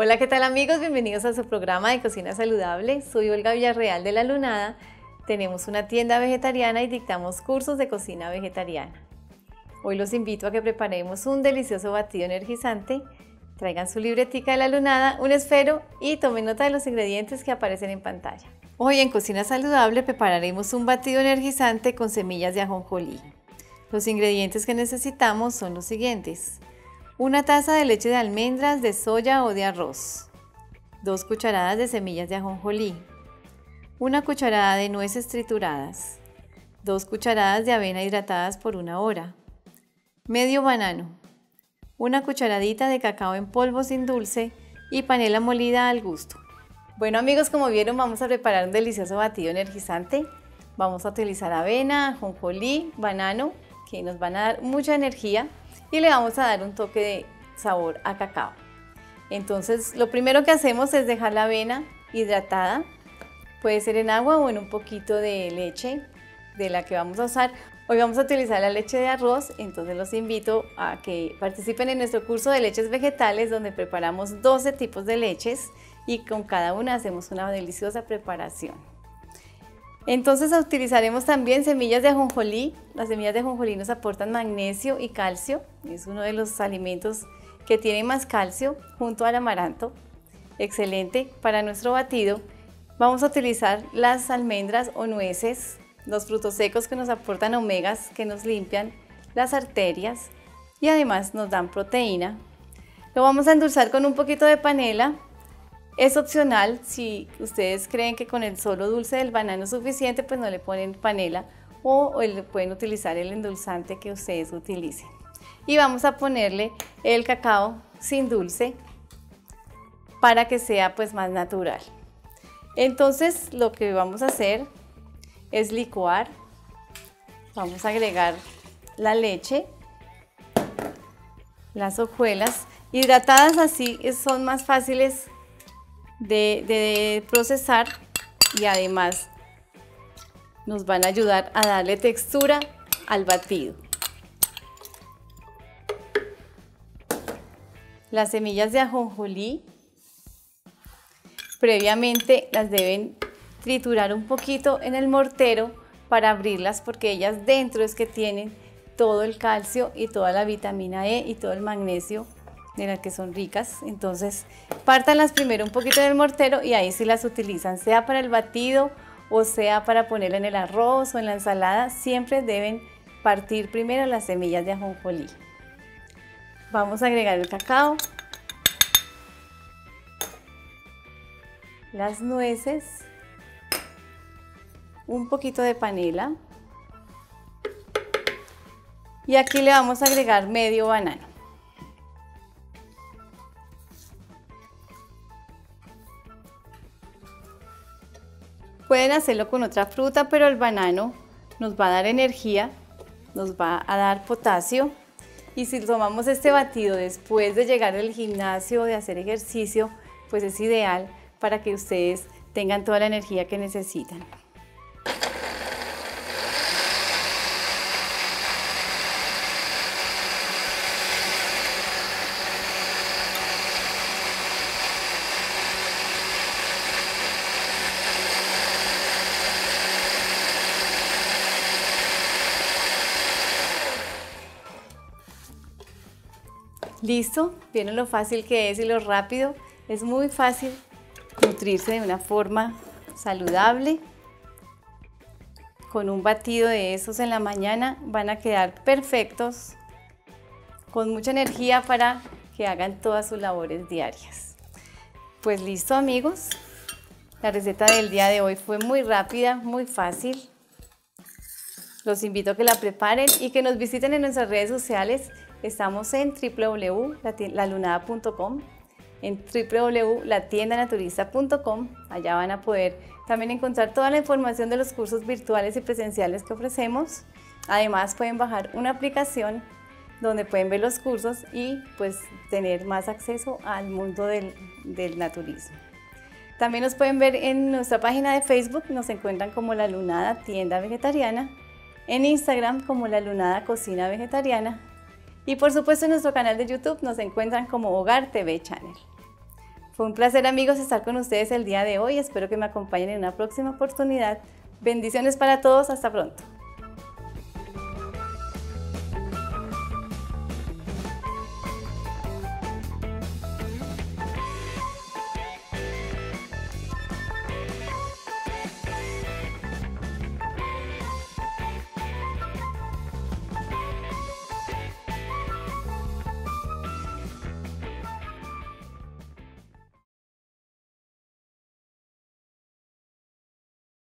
Hola, ¿qué tal amigos? Bienvenidos a su programa de Cocina Saludable. Soy Olga Villarreal de La Lunada. Tenemos una tienda vegetariana y dictamos cursos de cocina vegetariana. Hoy los invito a que preparemos un delicioso batido energizante. Traigan su libretica de La Lunada, un esfero y tomen nota de los ingredientes que aparecen en pantalla. Hoy en Cocina Saludable prepararemos un batido energizante con semillas de ajonjolí. Los ingredientes que necesitamos son los siguientes: una taza de leche de almendras, de soya o de arroz, 2 cucharadas de semillas de ajonjolí, una cucharada de nueces trituradas, 2 cucharadas de avena hidratadas por 1 hora, medio banano, una cucharadita de cacao en polvo sin dulce y panela molida al gusto. Bueno amigos, como vieron vamos a preparar un delicioso batido energizante. Vamos a utilizar avena, ajonjolí, banano, que nos van a dar mucha energía y le vamos a dar un toque de sabor a cacao. Entonces lo primero que hacemos es dejar la avena hidratada, puede ser en agua o en un poquito de leche de la que vamos a usar. Hoy vamos a utilizar la leche de arroz, entonces los invito a que participen en nuestro curso de leches vegetales donde preparamos 12 tipos de leches y con cada una hacemos una deliciosa preparación. Entonces utilizaremos también semillas de ajonjolí. Las semillas de ajonjolí nos aportan magnesio y calcio. Es uno de los alimentos que tiene más calcio junto al amaranto. Excelente para nuestro batido. Vamos a utilizar las almendras o nueces, los frutos secos que nos aportan omegas, que nos limpian las arterias y además nos dan proteína. Lo vamos a endulzar con un poquito de panela. Es opcional, si ustedes creen que con el solo dulce del banano es suficiente, pues no le ponen panela o le pueden utilizar el endulzante que ustedes utilicen. Y vamos a ponerle el cacao sin dulce para que sea pues más natural. Entonces lo que vamos a hacer es licuar. Vamos a agregar la leche, las hojuelas hidratadas, así son más fáciles de procesar y además nos van a ayudar a darle textura al batido. Las semillas de ajonjolí previamente las deben triturar un poquito en el mortero para abrirlas, porque ellas dentro es que tienen todo el calcio y toda la vitamina E y todo el magnesio de las que son ricas. Entonces pártanlas primero un poquito del mortero y ahí sí las utilizan, sea para el batido o sea para poner en el arroz o en la ensalada. Siempre deben partir primero las semillas de ajonjolí. Vamos a agregar el cacao, las nueces, un poquito de panela y aquí le vamos a agregar medio banano. Pueden hacerlo con otra fruta, pero el banano nos va a dar energía, nos va a dar potasio. Y si tomamos este batido después de llegar al gimnasio, de hacer ejercicio, pues es ideal para que ustedes tengan toda la energía que necesitan. Listo, vieron lo fácil que es y lo rápido. Es muy fácil nutrirse de una forma saludable. Con un batido de esos en la mañana van a quedar perfectos, con mucha energía para que hagan todas sus labores diarias. Pues listo amigos, la receta del día de hoy fue muy rápida, muy fácil. Los invito a que la preparen y que nos visiten en nuestras redes sociales. Estamos en www.lalunada.com, en www.latiendanaturista.com. Allá van a poder también encontrar toda la información de los cursos virtuales y presenciales que ofrecemos. Además pueden bajar una aplicación donde pueden ver los cursos y pues tener más acceso al mundo del naturismo. También nos pueden ver en nuestra página de Facebook, nos encuentran como La Lunada Tienda Vegetariana, en Instagram como La Lunada Cocina Vegetariana. Y por supuesto en nuestro canal de YouTube nos encuentran como Hogar TV Channel. Fue un placer, amigos, estar con ustedes el día de hoy. Espero que me acompañen en una próxima oportunidad. Bendiciones para todos. Hasta pronto.